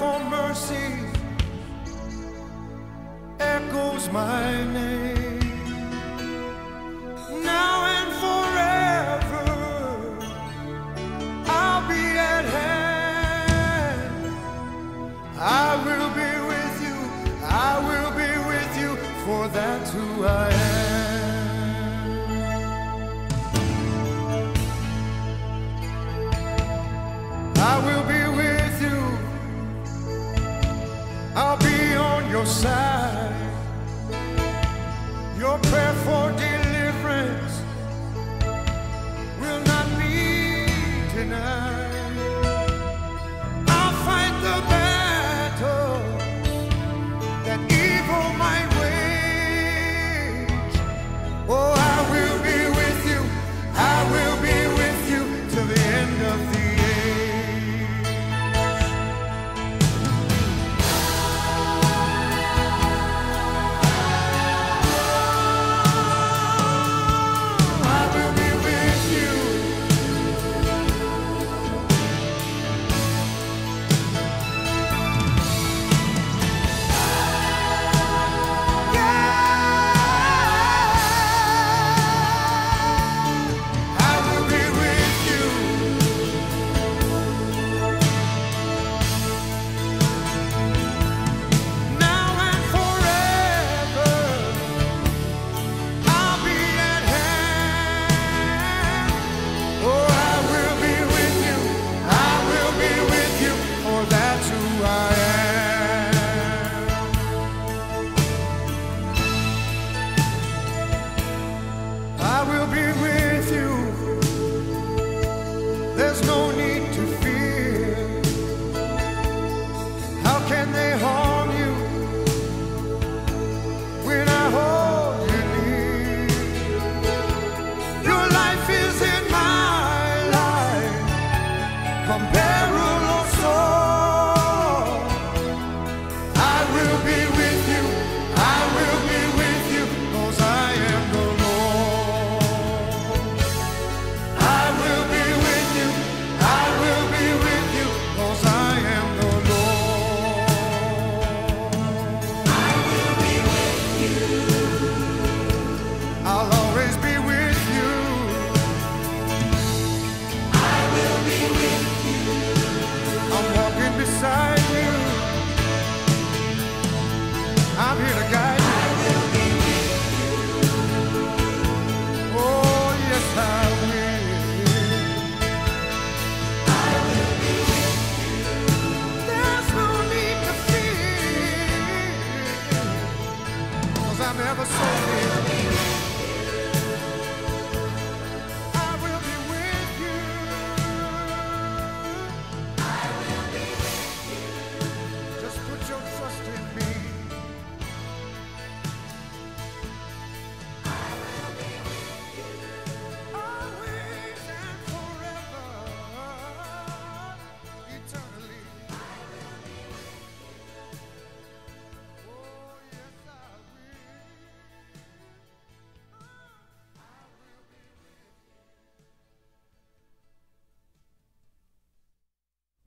for mercy echoes my name. Now and forever I'll be at hand. I will be with you, I will be with you, for that's who I am. I will be with you, I'll be on your side. Your prayer for deliverance will not be denied. I'll fight the battle that evil might wage. Oh, I will be with you, I will be with you till the end of the I never saw it.